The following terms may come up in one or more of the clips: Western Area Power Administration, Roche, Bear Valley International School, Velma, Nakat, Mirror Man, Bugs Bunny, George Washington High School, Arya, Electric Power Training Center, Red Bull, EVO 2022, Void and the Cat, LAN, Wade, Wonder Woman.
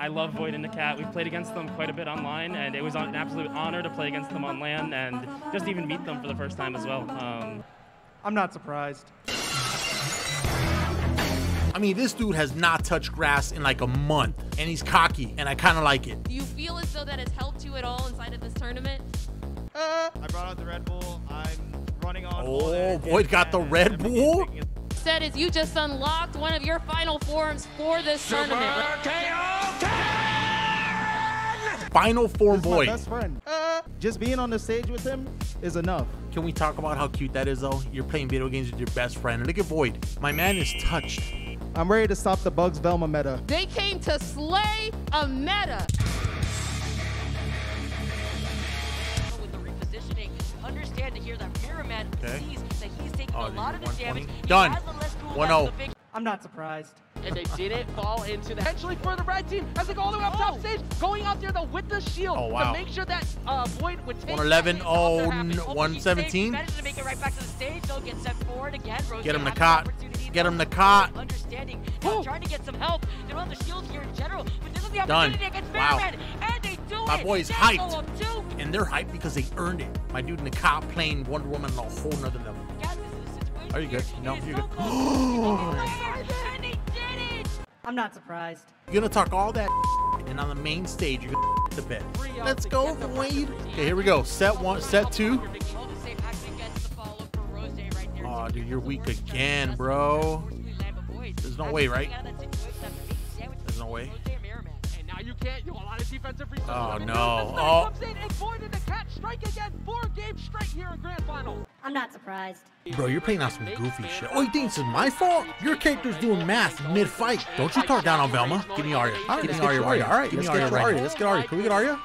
I love Void and the Cat. We've played against them quite a bit online, and it was an absolute honor to play against them on LAN and just even meet them for the first time as well. I'm not surprised. I mean, this dude has not touched grass in like a month, and he's cocky, and I kind of like it. Do you feel as though that has helped you at all inside of this tournament? I brought out the Red Bull. I'm running on. Oh, Void got the Red Bull? Said is you just unlocked one of your final forms for this Super tournament. K-O-10! Final form Void. Best friend. Just being on the stage with him is enough. Can we talk about how cute that is, though? You're playing video games with your best friend. Look at Void. My man is touched. I'm ready to stop the Bugs Velma meta. They came to slay a meta. With the repositioning, understand to hear that Mirror Man sees that he's taking a lot of the damage. Done. 1-0. I'm not surprised. And they didn't fall into that. Potentially for the red team as they go all the way up top stage, going out there though with the shield to make sure that Void would take 111, oh, 117. Managed to make it right back to the stage. They'll get sent forward again. Get him Nakat. Get him Nakat. Understanding, trying to get some help. They don't have the shield here in general, but this is the opportunity against Mirror Man. And they do My boy is hyped. And they're hyped because they earned it. My dude Nakat playing Wonder Woman on a whole nother level. Are you good? No, you're good. I'm not surprised. You're gonna talk all that and on the main stage you're gonna to bed. Let's go, Wade. Okay, here we go. Set one, set two. Oh, dude, you're weak again, bro. There's no way, right? There's no way. You can't. You a lot of defensive free throws. Oh no! Oh. Comes in and Void and the Cat strike again. 4 games straight here in grand final. I'm not surprised. Bro, you're playing out some goofy shit. Oh, you think this is my fault? Your character's doing math mid-fight. Don't you talk down on Velma. Give me Arya. All right, give me Arya. All right, give me Arya. Let's get Arya. Can we get Arya?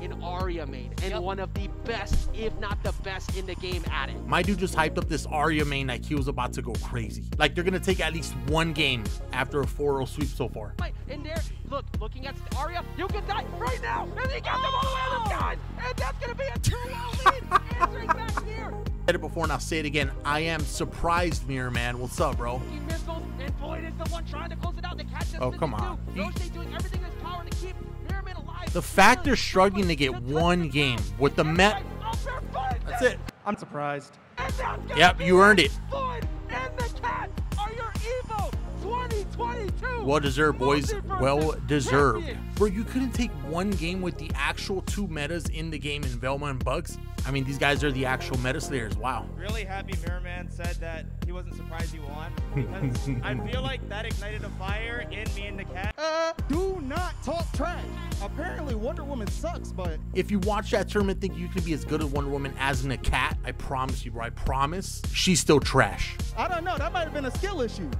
An Arya main, and one of the best, if not the best, in the game at it. My dude just hyped up this Arya main like he was about to go crazy. Like they're gonna take at least 1 game after a 4-0 sweep so far. In there, look, looking at Arya, you can die right now, and he got them all the way on the side, and that's gonna be a 2-0 lead. Answering back here. Said it before, and I'll say it again. I am surprised, Mirror Man. What's up, bro? He missiles, and Void is the one trying to close it out. The Cat just come on. Roche doing everything in his power to keep Mirror Man alive. The fact they're struggling to get 1 game with the Met. That's it. I'm surprised. Yep, you earned it. Void and the Cat are your EVO 2022. Well deserved, boys. Well deserved. Bro, you couldn't take 1 game with the actual 2 metas in the game in Velma and Bugs. I mean, these guys are the actual meta slayers. Wow. Really happy Mirror Man said that he wasn't surprised he won, because I feel like that ignited a fire in me and the Cat. Do not talk trash. Apparently Wonder Woman sucks, but if you watch that tournament think you could be as good as Wonder Woman as in a Cat, I promise you, bro. I promise she's still trash. I don't know. That might have been a skill issue.